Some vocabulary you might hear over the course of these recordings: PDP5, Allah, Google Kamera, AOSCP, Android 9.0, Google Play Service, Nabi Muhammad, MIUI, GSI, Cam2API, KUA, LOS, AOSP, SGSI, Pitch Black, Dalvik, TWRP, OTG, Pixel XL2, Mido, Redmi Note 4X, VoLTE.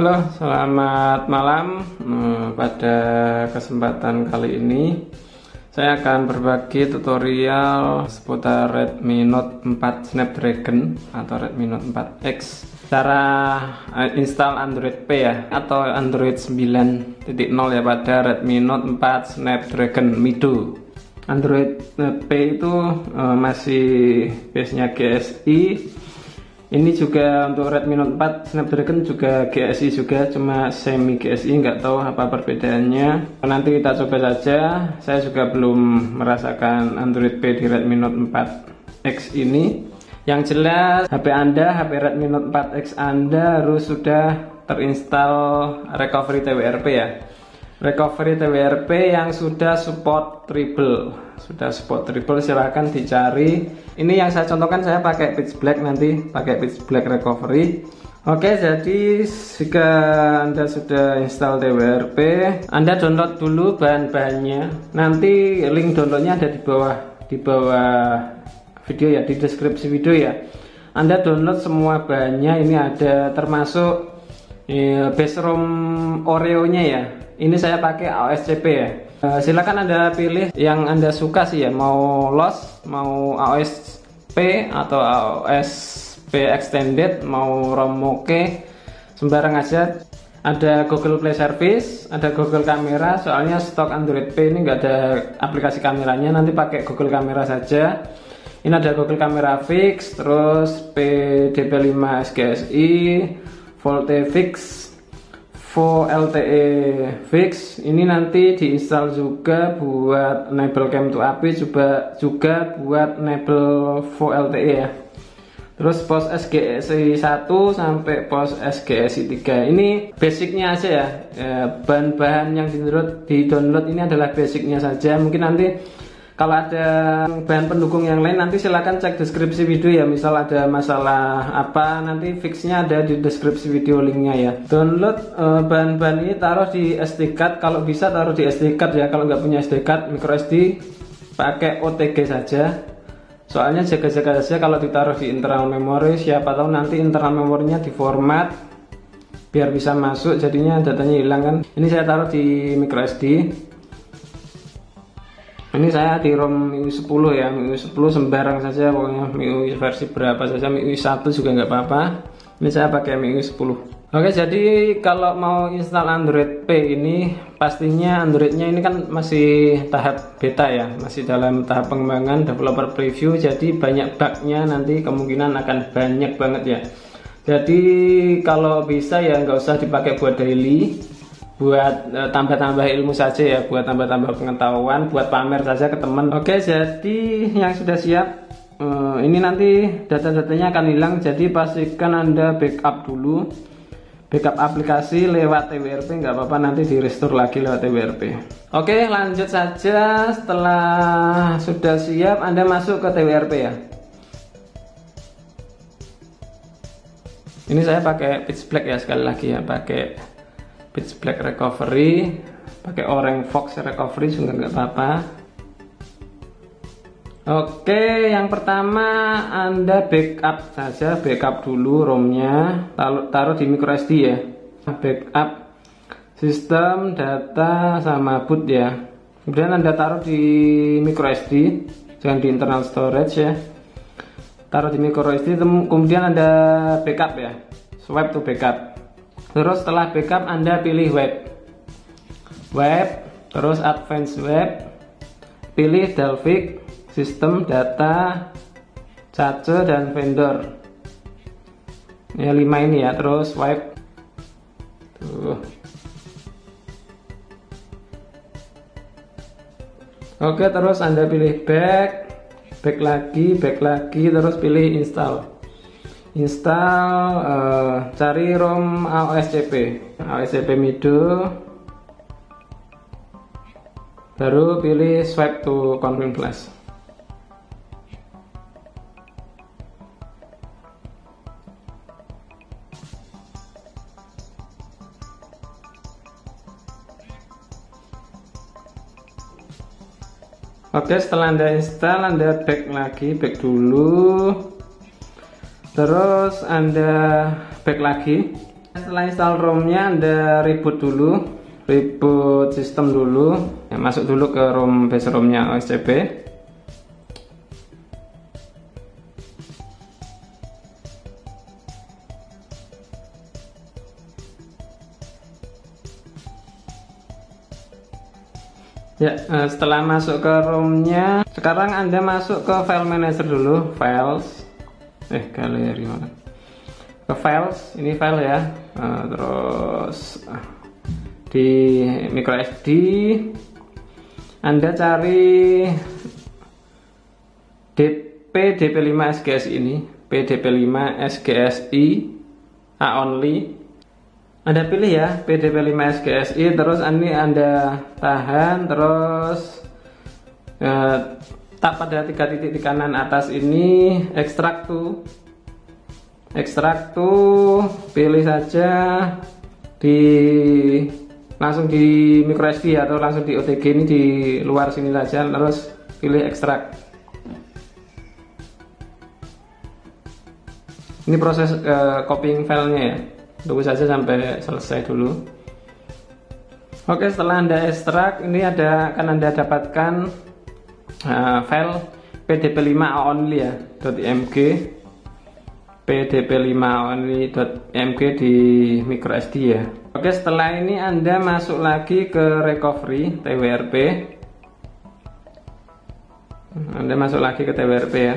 Halo, selamat malam. Pada kesempatan kali ini saya akan berbagi tutorial seputar Redmi Note 4 Snapdragon atau Redmi Note 4X, cara install Android P ya, atau Android 9.0 ya pada Redmi Note 4 Snapdragon Mido. Android P itu masih base-nya GSI. Ini juga untuk Redmi Note 4 Snapdragon juga GSI juga, cuma semi GSI, nggak tahu apa perbedaannya. Nanti kita coba saja. Saya juga belum merasakan Android P di Redmi Note 4X ini. Yang jelas HP Redmi Note 4X Anda harus sudah terinstall recovery TWRP ya. Recovery TWRP yang sudah support triple. Silahkan dicari. Ini yang saya contohkan, saya pakai Pitch Black, nanti pakai Pitch Black recovery. Oke, jadi jika Anda sudah install TWRP, Anda download dulu bahan-bahannya. Nanti link downloadnya ada di bawah video ya, di deskripsi video ya. Anda download semua bahannya. Ini ada termasuk base ROM Oreo-nya ya. Ini saya pakai AOSCP ya. Silakan Anda pilih yang Anda suka sih ya, mau LOS, mau AOSP atau AOSP extended, mau ROM moke, sembarang aja. Ada Google Play Service, ada Google Kamera. Soalnya stok Android P ini nggak ada aplikasi kameranya, nanti pakai Google Kamera saja. Ini ada Google Kamera fix, terus PDP5 SGSI, VoLTE fix, VoLTE fix. Ini nanti diinstal juga buat enable Cam2API, juga buat enable VoLTE ya. Terus pos SGSI 1 sampai pos SGSI 3. Ini basicnya aja ya. Bahan-bahan yang di download ini adalah basicnya saja. Mungkin nanti kalau ada bahan pendukung yang lain, nanti silahkan cek deskripsi video ya. Misal ada masalah apa, nanti fixnya ada di deskripsi video, linknya ya. Download bahan-bahan ini, taruh di SD card. Kalau bisa taruh di SD card ya. Kalau nggak punya SD card, micro SD pakai OTG saja. Soalnya jaga-jaga saja kalau ditaruh di internal memory, siapa tahu nanti internal memorinya diformat biar bisa masuk, jadinya datanya hilang kan. Ini saya taruh di micro SD. Ini saya di ROM MIUI 10 ya, MIUI 10 sembarang saja, pokoknya MIUI versi berapa saja, MIUI 1 juga nggak apa-apa. Ini saya pakai MIUI 10. Oke, jadi kalau mau install Android P ini, pastinya Androidnya ini kan masih tahap beta ya, masih dalam tahap pengembangan, developer preview, jadi banyak bugnya, nanti kemungkinan akan banyak banget ya. Jadi kalau bisa ya nggak usah dipakai buat daily, buat tambah-tambah ilmu saja ya, buat tambah-tambah pengetahuan, buat pamer saja ke teman. Oke, jadi yang sudah siap, ini nanti data-datanya akan hilang, jadi pastikan Anda backup dulu, backup aplikasi lewat TWRP, nggak apa-apa, nanti di restore lagi lewat TWRP. Oke, lanjut saja. Setelah sudah siap, Anda masuk ke TWRP ya. Ini saya pakai Pitch Black ya, sekali lagi ya, pakai Pitch Black recovery, pakai Orange Fox recovery juga nggak apa-apa. Oke, yang pertama Anda backup saja, backup dulu ROM-nya, taruh di microSD ya. Backup sistem, data, sama boot ya. Kemudian Anda taruh di microSD, jangan di internal storage ya. Taruh di microSD, kemudian Anda backup ya. Swipe to backup. Terus setelah backup Anda pilih web, terus advance web, pilih Dalvik, sistem, data, cache, dan vendor. Ya 5 ini ya, terus swipe. Tuh. Oke, terus Anda pilih back lagi, terus pilih install, cari ROM AOSCP Mido, baru pilih swipe to confirm flash. Oke, setelah Anda install, Anda back dulu. Terus Anda back lagi, Setelah install ROM-nya, Anda reboot sistem dulu, ya, masuk dulu ke ROM base ROM-nya AOSCP. Ya, setelah masuk ke ROM-nya, sekarang Anda masuk ke file manager dulu, files. Galeri mana? Ke files, ini file ya. Terus di microSD Anda cari PDP5 SGSI ini, PDP5 SGSI A only. Anda pilih ya PDP5 SGSI, terus ini Anda tahan, terus tap pada tiga titik di kanan atas ini, ekstrak tuh, pilih saja langsung di microSD atau langsung di OTG ini di luar sini saja, terus pilih ekstrak. Ini proses copying filenya ya. Tunggu saja sampai selesai dulu. Oke, setelah Anda ekstrak, ini akan Anda dapatkan file pdp5 only ya .mg, pdp5 only.mg di microSD ya. Oke, setelah ini Anda masuk lagi ke recovery TWRP. Ya.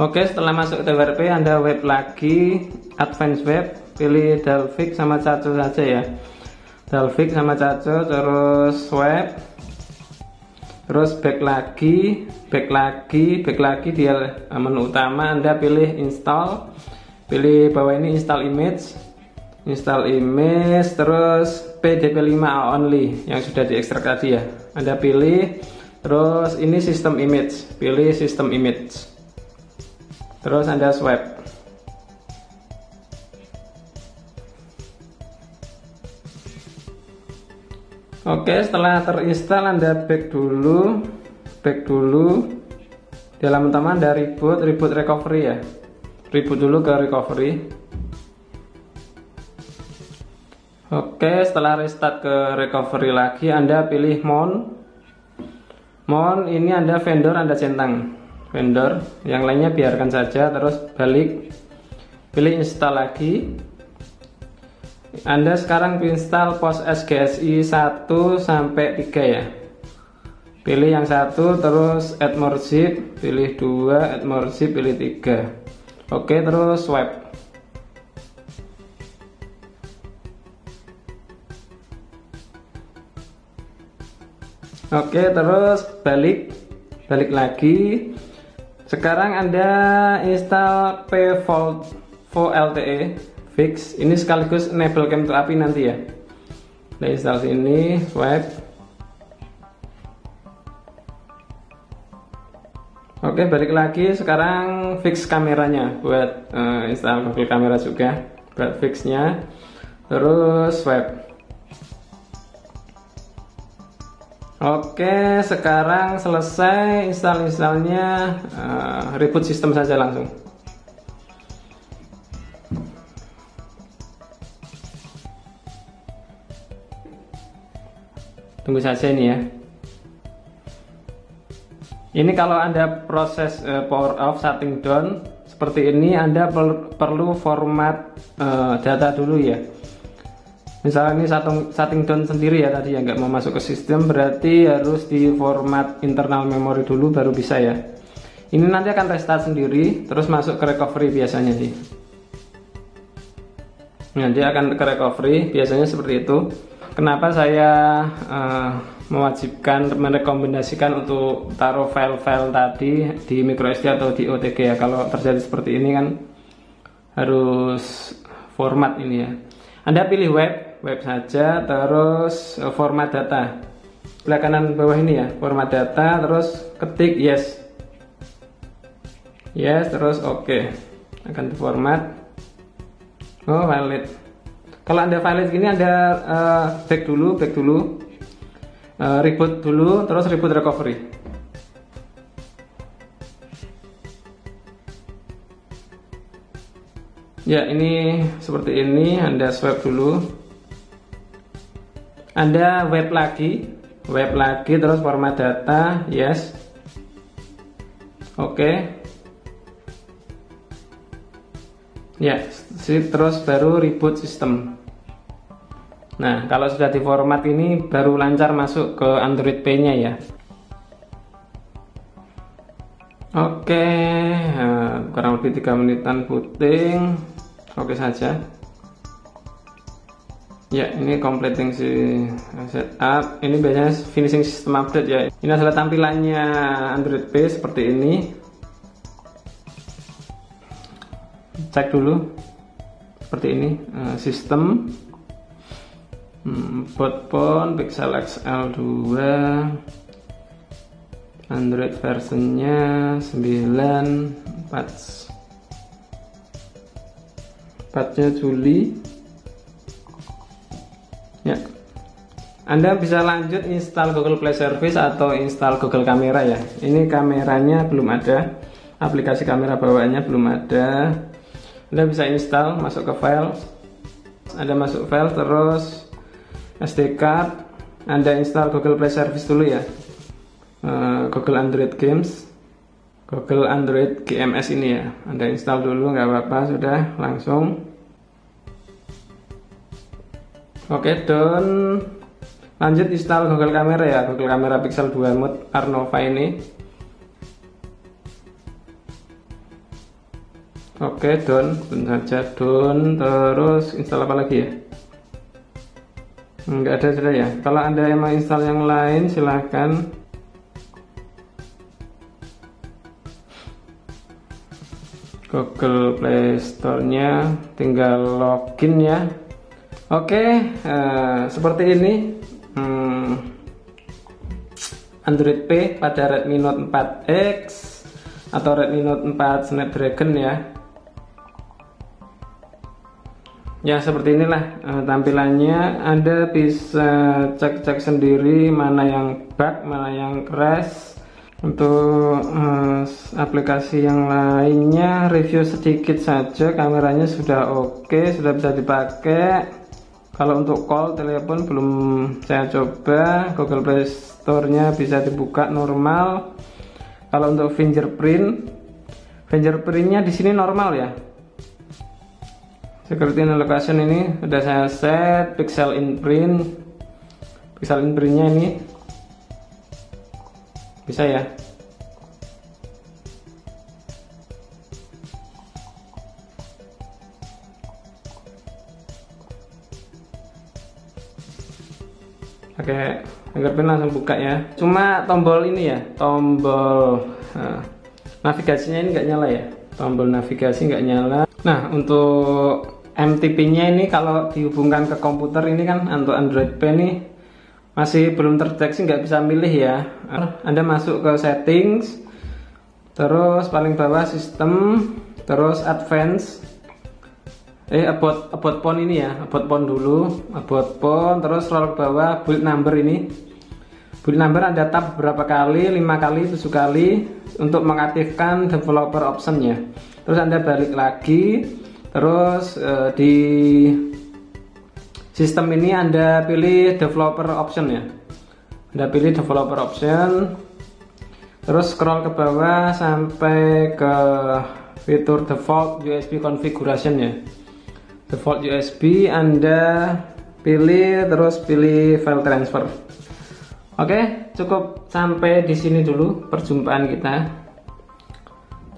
Oke, setelah masuk TWRP, Anda web lagi, advance web, pilih Dalvik sama Caco saja ya. Dalvik sama Caco, terus web, terus back lagi, di menu utama Anda pilih install, pilih bawah ini install image, terus pdp5 only yang sudah diekstrak tadi ya. Anda pilih, terus ini sistem image, pilih sistem image. Terus Anda swipe. Oke, setelah terinstall Anda back dulu. Di halaman utama Anda reboot recovery ya. Reboot dulu ke recovery. Oke, setelah restart ke recovery lagi, Anda pilih mount. Ini Anda vendor, Anda centang vendor, yang lainnya biarkan saja, terus balik, pilih install lagi. Anda sekarang install pos SGSI 1 sampai 3 ya. Pilih yang 1, terus add more zip, pilih 2, add more zip, pilih 3. Oke, terus swipe. Oke, terus balik lagi. Sekarang Anda install VoLTE fix, ini sekaligus enable Cam2API nanti ya. Anda install sini, swipe. Oke, balik lagi. Sekarang fix kameranya, buat install Google Kamera juga, buat fixnya. Terus swipe. Oke, sekarang selesai install-installnya, reboot sistem saja langsung. Tunggu saja ini ya. Ini kalau Anda proses power off, shutting down seperti ini, Anda perlu format data dulu ya. Misalnya ini shutting down sendiri ya tadi, ya nggak mau masuk ke sistem, berarti harus di format internal memory dulu baru bisa ya. Ini nanti akan restart sendiri, terus masuk ke recovery biasanya sih. Nanti akan ke recovery biasanya seperti itu. Kenapa saya merekomendasikan untuk taruh file-file tadi di microSD atau di OTG ya. Kalau terjadi seperti ini kan harus format ini ya. Anda pilih web saja, terus format data, sebelah kanan bawah ini ya, format data, terus ketik yes, terus oke. Akan format. Valid. Kalau Anda valid gini, Anda back dulu, reboot dulu, terus reboot recovery. Ya, ini seperti ini. Anda swipe dulu, Anda web lagi, terus format data, yes, oke. Ya, terus baru reboot sistem. Nah, kalau sudah di format ini baru lancar masuk ke Android P-nya ya. Oke, kurang lebih 3 menitan booting. Oke saja. Ya, ini completing si setup. Ini biasanya finishing system update ya. Ini adalah tampilannya Android P seperti ini. Cek dulu. Seperti ini, sistem buat phone Pixel XL2. Android versionnya 9, patchnya Juli ya. Anda bisa lanjut install Google Play Service atau install Google Kamera ya. Ini kameranya belum ada, aplikasi kamera bawaannya belum ada. Anda bisa install, masuk ke file, Anda masuk file, terus SD card, Anda install Google Play Service dulu ya. Google Android Games, Google Android GMS ini ya, Anda install dulu, nggak apa-apa, sudah langsung. Oke, done. Lanjut install Google Kamera ya, Google Kamera Pixel 2 Mode Arnova ini. Oke, done, bentar saja, done. Terus install apa lagi ya? Nggak ada sudah ya. Kalau Anda emang install yang lain, silahkan. Google Play Store-nya tinggal login ya. Oke, seperti ini Android P pada Redmi Note 4X atau Redmi Note 4 Snapdragon ya. Ya, seperti inilah tampilannya. Anda bisa cek-cek sendiri mana yang bug, mana yang crash. Untuk aplikasi yang lainnya, review sedikit saja. Kameranya sudah oke, sudah bisa dipakai. Kalau untuk call, telepon belum saya coba. Google Play Store-nya bisa dibuka normal. Kalau untuk fingerprint, fingerprint-nya di sini normal ya. Security and location ini sudah saya set. Pixel imprint-nya ini bisa ya. Oke, fingerprint langsung buka ya. Cuma tombol ini ya, tombol navigasinya ini nggak nyala ya. Tombol navigasi nggak nyala. Nah, untuk MTP-nya ini kalau dihubungkan ke komputer ini kan untuk Android P nih masih belum terdeteksi, nggak bisa milih ya. Anda masuk ke settings, terus paling bawah sistem, terus advance, about phone ini ya, about phone dulu, about phone, terus scroll ke bawah, build number ini. Build number Anda tap berapa kali, 5 kali, 7 kali untuk mengaktifkan developer optionnya. Terus Anda balik lagi, terus di sistem ini Anda pilih developer option ya. Anda pilih developer option, terus scroll ke bawah sampai ke fitur default USB configuration ya. Default USB Anda pilih, terus pilih file transfer. Oke, cukup sampai di sini dulu perjumpaan kita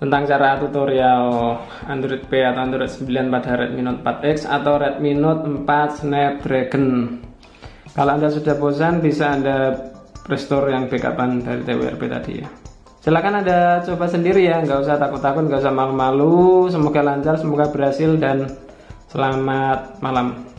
tentang cara tutorial Android P atau Android 9 pada Redmi Note 4X atau Redmi Note 4 Snapdragon. Kalau Anda sudah bosan, bisa Anda restore yang backupan dari TWRP tadi ya. Silakan Anda coba sendiri ya, nggak usah takut-takut, nggak usah malu-malu. Semoga lancar, semoga berhasil, dan selamat malam.